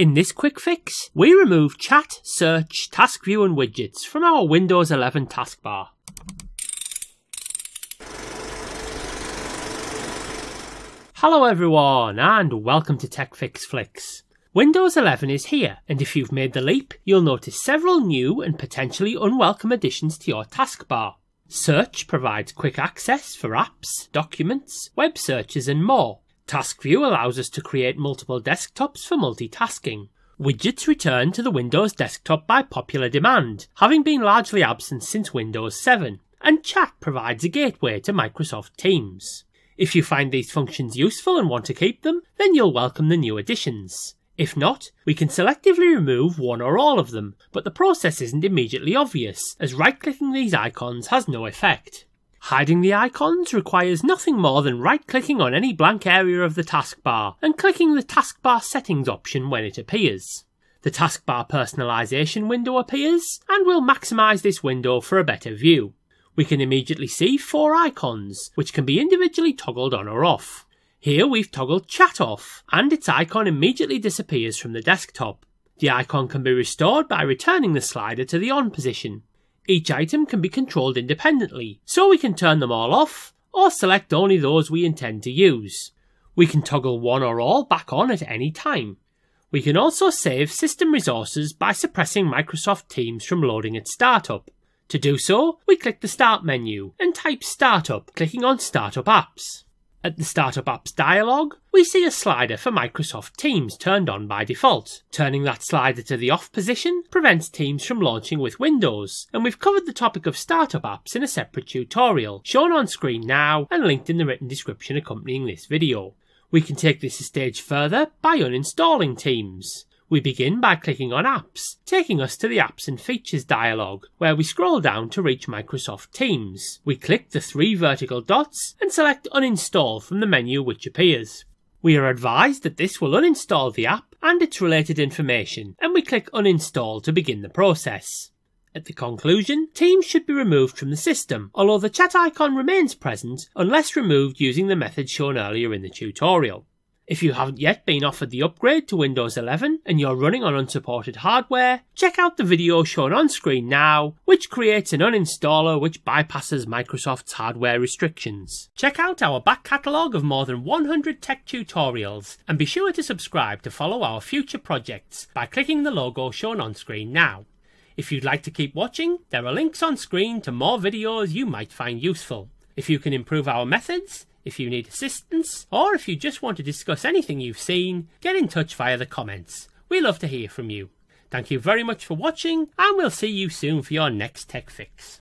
In this quick fix, we remove Chat, Search, Task View and Widgets from our Windows 11 taskbar. Hello everyone and welcome to TechFixFlix. Windows 11 is here, and if you've made the leap, you'll notice several new and potentially unwelcome additions to your taskbar. Search provides quick access for apps, documents, web searches and more. Task View allows us to create multiple desktops for multitasking. Widgets return to the Windows desktop by popular demand, having been largely absent since Windows 7, and Chat provides a gateway to Microsoft Teams. If you find these functions useful and want to keep them, then you'll welcome the new additions. If not, we can selectively remove one or all of them, but the process isn't immediately obvious, as right-clicking these icons has no effect. Hiding the icons requires nothing more than right-clicking on any blank area of the taskbar and clicking the taskbar settings option when it appears. The taskbar personalization window appears, and we'll maximize this window for a better view. We can immediately see four icons, which can be individually toggled on or off. Here we've toggled Chat off, and its icon immediately disappears from the desktop. The icon can be restored by returning the slider to the on position. Each item can be controlled independently, so we can turn them all off or select only those we intend to use. We can toggle one or all back on at any time. We can also save system resources by suppressing Microsoft Teams from loading at startup. To do so, we click the Start menu and type Startup, clicking on Startup Apps. At the Startup Apps dialog, we see a slider for Microsoft Teams turned on by default. Turning that slider to the off position prevents Teams from launching with Windows, and we've covered the topic of Startup Apps in a separate tutorial, shown on screen now and linked in the written description accompanying this video. We can take this a stage further by uninstalling Teams. We begin by clicking on Apps, taking us to the Apps and Features dialog, where we scroll down to reach Microsoft Teams. We click the three vertical dots and select Uninstall from the menu which appears. We are advised that this will uninstall the app and its related information, and we click Uninstall to begin the process. At the conclusion, Teams should be removed from the system, although the chat icon remains present unless removed using the method shown earlier in the tutorial. If you haven't yet been offered the upgrade to Windows 11 and you're running on unsupported hardware, check out the video shown on screen now, which creates an uninstaller which bypasses Microsoft's hardware restrictions. Check out our back catalogue of more than 100 tech tutorials, and be sure to subscribe to follow our future projects by clicking the logo shown on screen now. If you'd like to keep watching, there are links on screen to more videos you might find useful. If you can improve our methods, if you need assistance, or if you just want to discuss anything you've seen, get in touch via the comments. We love to hear from you. Thank you very much for watching, and we'll see you soon for your next tech fix.